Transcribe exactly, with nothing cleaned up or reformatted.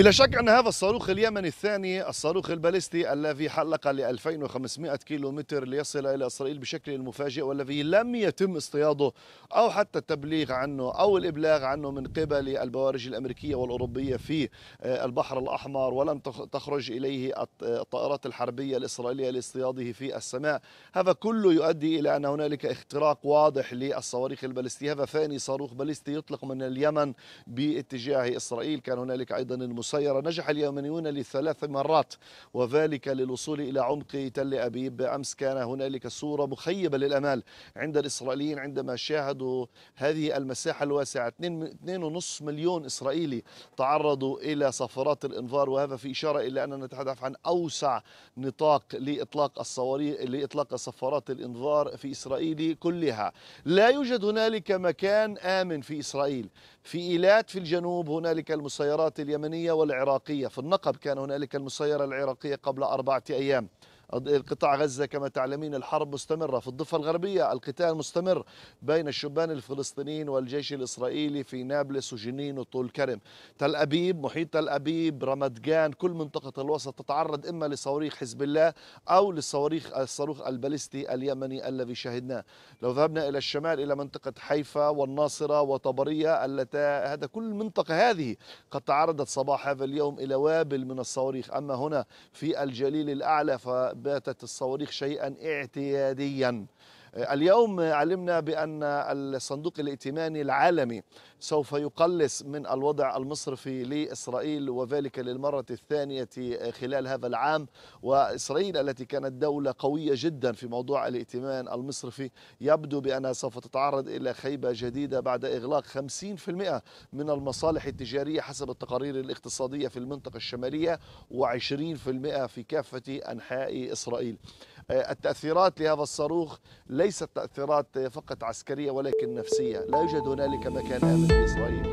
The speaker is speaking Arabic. بلا شك أن هذا الصاروخ اليمني الثاني، الصاروخ الباليستي الذي حلق ل ألفين وخمسمائة كيلومتر ليصل إلى إسرائيل بشكل مفاجئ، والذي لم يتم اصطياده أو حتى التبليغ عنه أو الإبلاغ عنه من قبل البوارج الأمريكية والأوروبية في البحر الأحمر، ولم تخرج إليه الطائرات الحربية الإسرائيلية لاصطياده في السماء. هذا كله يؤدي إلى أن هنالك اختراق واضح للصواريخ الباليستي. هذا ثاني صاروخ باليستي يطلق من اليمن باتجاه إسرائيل. كان هنالك أيضا مسيرة نجح اليمنيون لثلاث مرات وذلك للوصول إلى عمق تل أبيب. أمس كان هنالك صورة مخيبة للأمال عند الإسرائيليين عندما شاهدوا هذه المساحة الواسعة. اثنين ونصف مليون إسرائيلي تعرضوا إلى صفارات الإنذار، وهذا في إشارة إلى أننا نتحدث عن أوسع نطاق لإطلاق الصواريخ لإطلاق صفارات الإنذار في إسرائيل كلها. لا يوجد هنالك مكان آمن في إسرائيل. في إيلات في الجنوب هنالك المسيرات اليمنية والعراقية، في النقب كان هنالك المسيرة العراقية قبل أربعة أيام. قطاع غزة كما تعلمين الحرب مستمرة، في الضفة الغربية القتال مستمر بين الشبان الفلسطينيين والجيش الإسرائيلي في نابلس وجنين وطول كرم. تل أبيب، محيط تل أبيب، رمت جان، كل منطقة الوسط تتعرض إما لصواريخ حزب الله أو للصواريخ الصاروخ الباليستي اليمني الذي شهدناه. لو ذهبنا إلى الشمال إلى منطقة حيفا والناصرة وطبرية، التا هذا كل منطقة هذه قد تعرضت صباح هذا اليوم إلى وابل من الصواريخ. أما هنا في الجليل الأعلى ف باتت الصواريخ شيئا اعتياديا. اليوم علمنا بأن الصندوق الائتماني العالمي سوف يقلص من الوضع المصرفي لإسرائيل وذلك للمرة الثانية خلال هذا العام، وإسرائيل التي كانت دولة قوية جدا في موضوع الائتمان المصرفي يبدو بأنها سوف تتعرض إلى خيبة جديدة بعد إغلاق خمسين بالمئة من المصالح التجارية حسب التقارير الاقتصادية في المنطقة الشمالية وعشرين بالمئة في كافة أنحاء إسرائيل. التأثيرات لهذا الصاروخ ليست تأثيرات فقط عسكرية ولكن نفسية. لا يوجد هنالك مكان آمن في إسرائيل.